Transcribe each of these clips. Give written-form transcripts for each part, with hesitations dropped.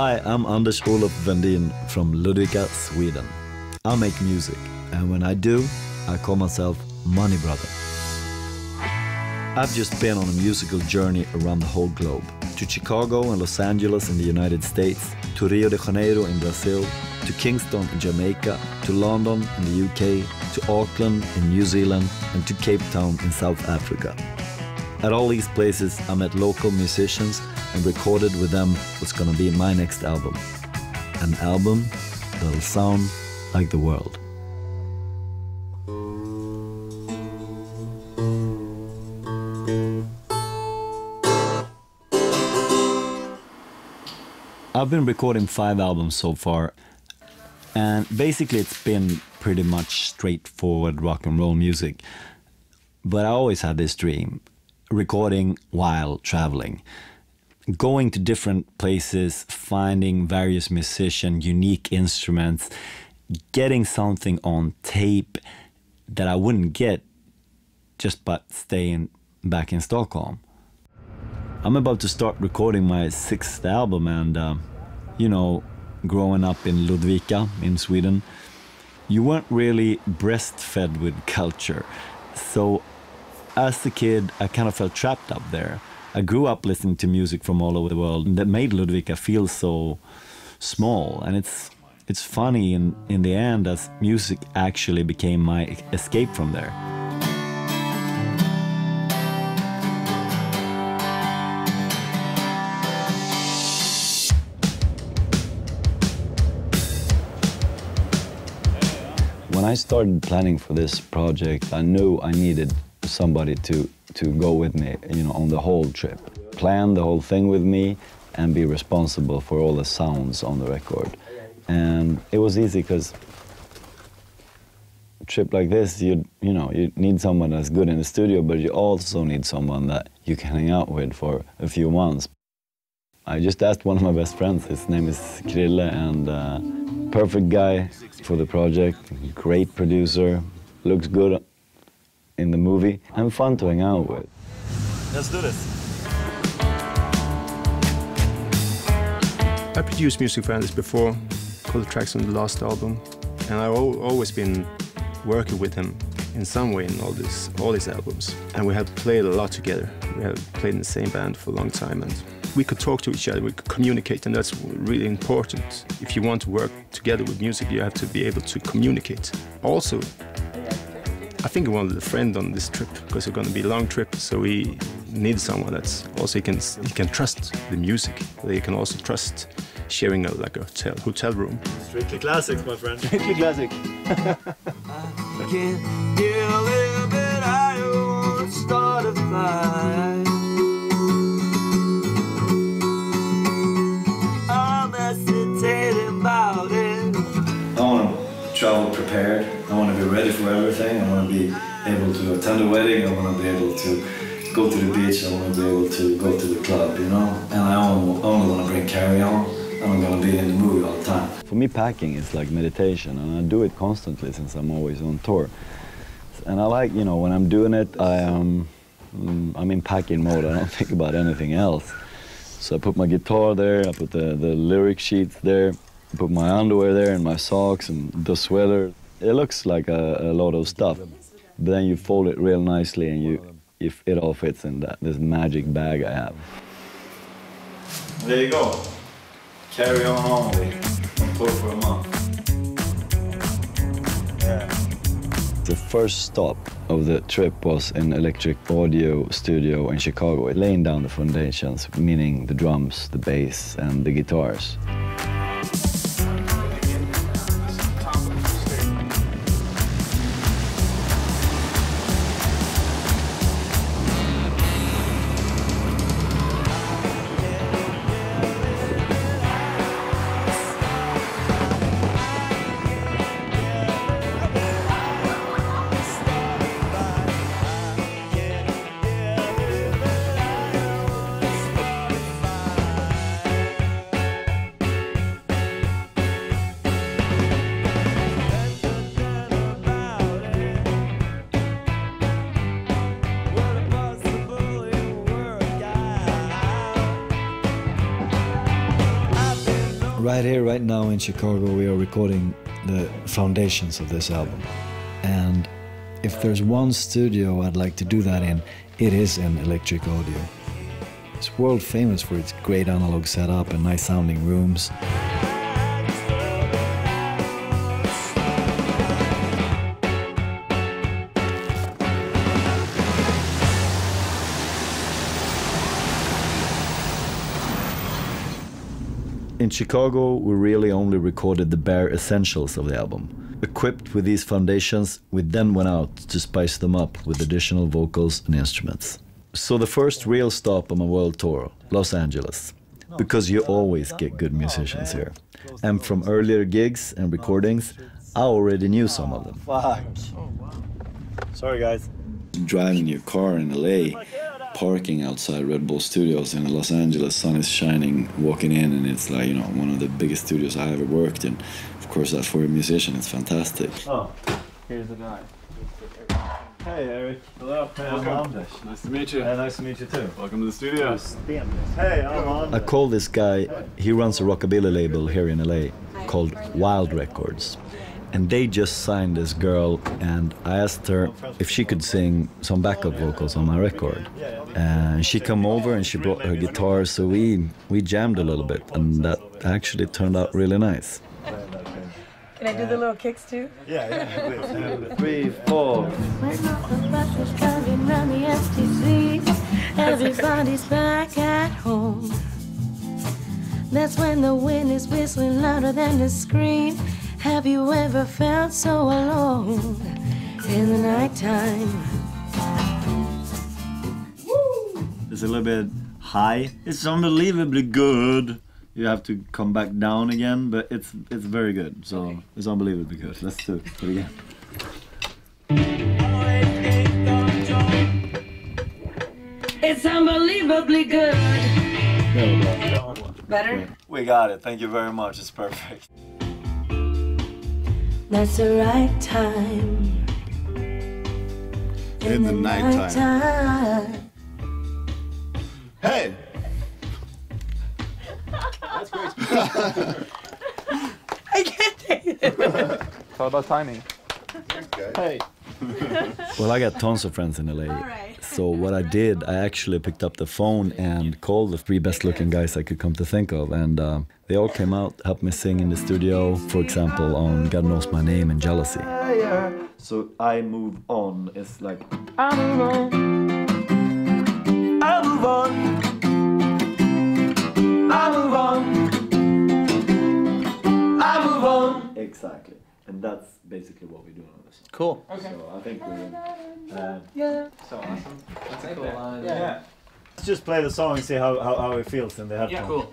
Hi, I'm Anders Olof Vendin from Ludvika, Sweden. I make music, and when I do, I call myself Money Brother. I've just been on a musical journey around the whole globe, to Chicago and Los Angeles in the United States, to Rio de Janeiro in Brazil, to Kingston in Jamaica, to London in the UK, to Auckland in New Zealand, and to Cape Town in South Africa. At all these places, I met local musicians and recorded with them what's gonna be my next album. An album that'll sound like the world. I've been recording 5 albums so far, and basically it's been pretty much straightforward rock and roll music. But I always had this dream. Recording while traveling, going to different places, finding various musicians, unique instruments, getting something on tape that I wouldn't get just by staying back in Stockholm. I'm about to start recording my 6th album, and you know, growing up in Ludvika in Sweden, you weren't really breastfed with culture, so as a kid, I kind of felt trapped up there. I grew up listening to music from all over the world that made Ludvika feel so small. And it's funny in the end, as music actually became my escape from there. When I started planning for this project, I knew I needed somebody to go with me, you know, on the whole trip. Plan the whole thing with me and be responsible for all the sounds on the record. And it was easy because a trip like this, you know, you need someone that's good in the studio, but you also need someone that you can hang out with for a few months. I just asked one of my best friends. His name is Krille, and perfect guy for the project, great producer, looks good in the movie, and fun to hang out with. Let's do this. I produced music for Anders before, called the tracks on the last album, and I've always been working with him in some way in all these albums. And we have played a lot together. We have played in the same band for a long time, and we could talk to each other, we could communicate, and that's really important. If you want to work together with music, you have to be able to communicate. Also, I think we wanted a friend on this trip because it's going to be a long trip, so we need someone that's also he can trust the music. He can also trust sharing a hotel room. Strictly classics, my friend. Strictly classic. I can get a little bit higher or start a fire. I'm hesitating about it. I want to travel prepared. I want to be ready for everything. I want to be able to attend a wedding. I want to be able to go to the beach. I want to be able to go to the club, you know? And I only want to bring carry-on. I'm going to be in the movie all the time. For me, packing is like meditation, and I do it constantly since I'm always on tour. And I like, you know, when I'm doing it, I'm in packing mode. I don't think about anything else. So I put my guitar there, I put the lyric sheets there, I put my underwear there and my socks and the sweater. It looks like a lot of stuff, but then you fold it real nicely, and if it all fits in this magic bag I have. There you go. Carry on only. I'm poor for a month. Yeah. The first stop of the trip was in Electric Audio studio in Chicago, laying down the foundations, meaning the drums, the bass, and the guitars. Right here, right now in Chicago, we are recording the foundations of this album. And if there's one studio I'd like to do that in, it is in Electric Audio. It's world famous for its great analog setup and nice sounding rooms. In Chicago, we really only recorded the bare essentials of the album. Equipped with these foundations, we then went out to spice them up with additional vocals and instruments. So the first real stop on my world tour, Los Angeles. Because you always get good musicians here. And from earlier gigs and recordings, I already knew some of them. Fuck. Sorry, guys. Driving your car in LA, parking outside Red Bull Studios in Los Angeles, sun is shining, walking in, and it's like, you know, one of the biggest studios I ever worked in. Of course, that for a musician, it's fantastic. Oh, here's the guy. Hey, Eric. Hello. Hey, I'm Anders. Nice to meet you. Hey, nice to meet you too. Welcome to the studios. Hey, I'm Anders. I call this guy, he runs a rockabilly label here in LA called Wild Records. And they just signed this girl, and I asked her if she could sing some backup vocals on my record. And she came over and she brought her guitar, so we jammed a little bit, and that actually turned out really nice. Can I do the little kicks too? Yeah, yeah. 3, 4. Everybody's back at home. That's when the wind is whistling louder than the scream. Have you ever felt so alone in the nighttime? It's a little bit high. It's unbelievably good. You have to come back down again, but it's very good. So it's unbelievably good. Let's do it again. It's unbelievably good. There we go. Better? We got it. Thank you very much. It's perfect. That's the right time. In the nighttime. Hey! That's great. I can't take it. It's all about timing. Hey. Well, I got tons of friends in LA. Right. So what I did, I actually picked up the phone and called the 3 best-looking guys I could come to think of, and they all came out, helped me sing in the studio, for example, on God Knows My Name and Jealousy. So I move on, it's like, I move on, I move on, I move on, I move on. Exactly. And that's basically what we do on this. Cool. Okay. So I think we're yeah. So awesome. That's a cool line. Yeah. Yeah. Let's just play the song and see how it feels in the headphones. Yeah, cool.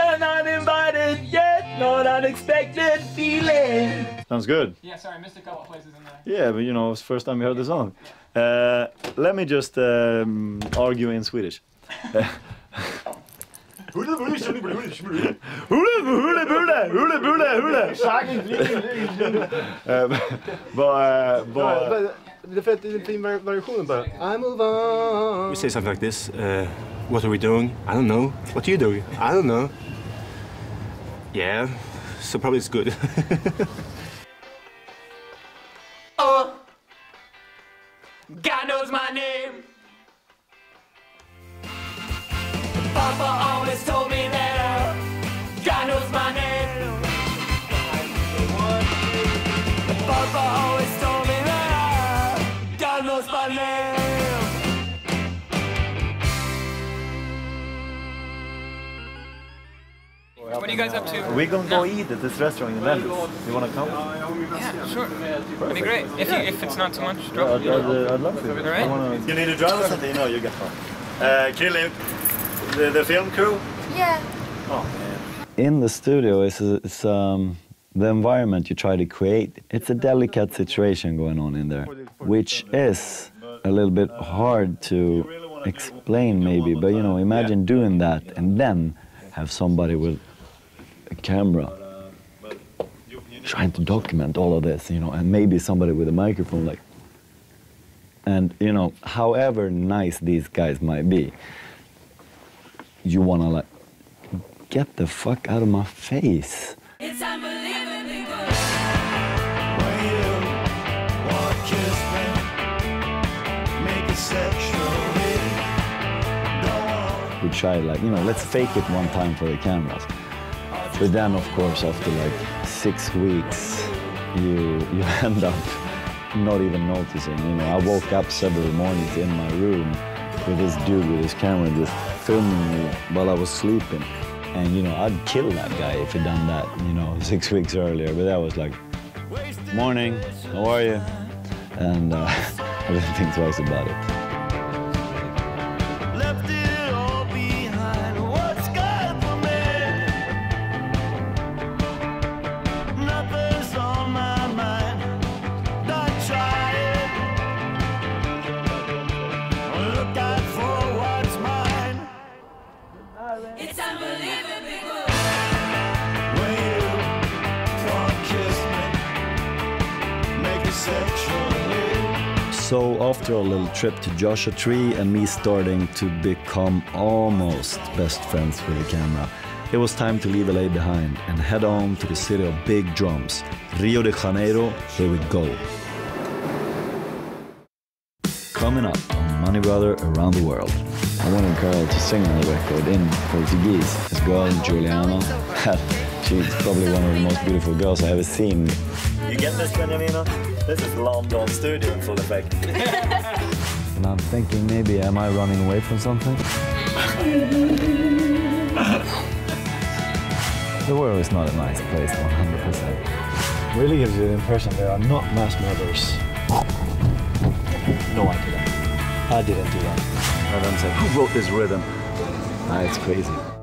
An uninvited yet not unexpected feeling. Sounds good. Yeah, sorry, I missed a couple places in there. Yeah, but you know, it's the first time you heard the song. Let me just argue in Swedish. We say something like this, what are we doing? I don't know. What are you doing? I don't know. Yeah, so probably it's good. Oh, God knows my name. Papa always told me that God knows my name. Papa always told me that God knows my name. What are you guys up to? We're gonna go eat at this restaurant in Venice. You wanna come? Yeah, sure. It'd be great. If it's not too much, drop me. I'd love to. All right? You need a driver or something? No, you got one. Krille. The film crew? Yeah. Oh, man. In the studio, it's the environment you try to create. It's a delicate situation going on in there, which is a little bit hard to explain maybe, but you know, imagine doing that and then have somebody with a camera trying to document all of this, you know, and maybe somebody with a microphone like, and you know, however nice these guys might be, you want to like get the fuck out of my face. It's unbelievably good. When you want kiss me, make it sexually. We tried, like, you know, let's fake it one time for the cameras. But then, of course, after like 6 weeks, you end up not even noticing. You know, I woke up several mornings in my room with this dude with his camera just filming me while I was sleeping. And, you know, I'd kill that guy if he'd done that, you know, 6 weeks earlier. But that was like, morning, how are you? And I didn't think twice about it. So after a little trip to Joshua Tree and me starting to become almost best friends with the camera, it was time to leave LA behind and head on to the city of big drums, Rio de Janeiro. Here we go. Coming up on Money Brother Around the World. I wanted Carl to sing on the record in Portuguese. This girl, Juliana, she's probably one of the most beautiful girls I ever seen. You get this, Benjamino? This is Lom Dom studio in full effect. And I'm thinking, maybe, am I running away from something? The world is not a nice place, 100%. Really gives you the impression there are not mass murders. No, I didn't. I didn't do that. Everyone said, who wrote this rhythm? Nah, it's crazy.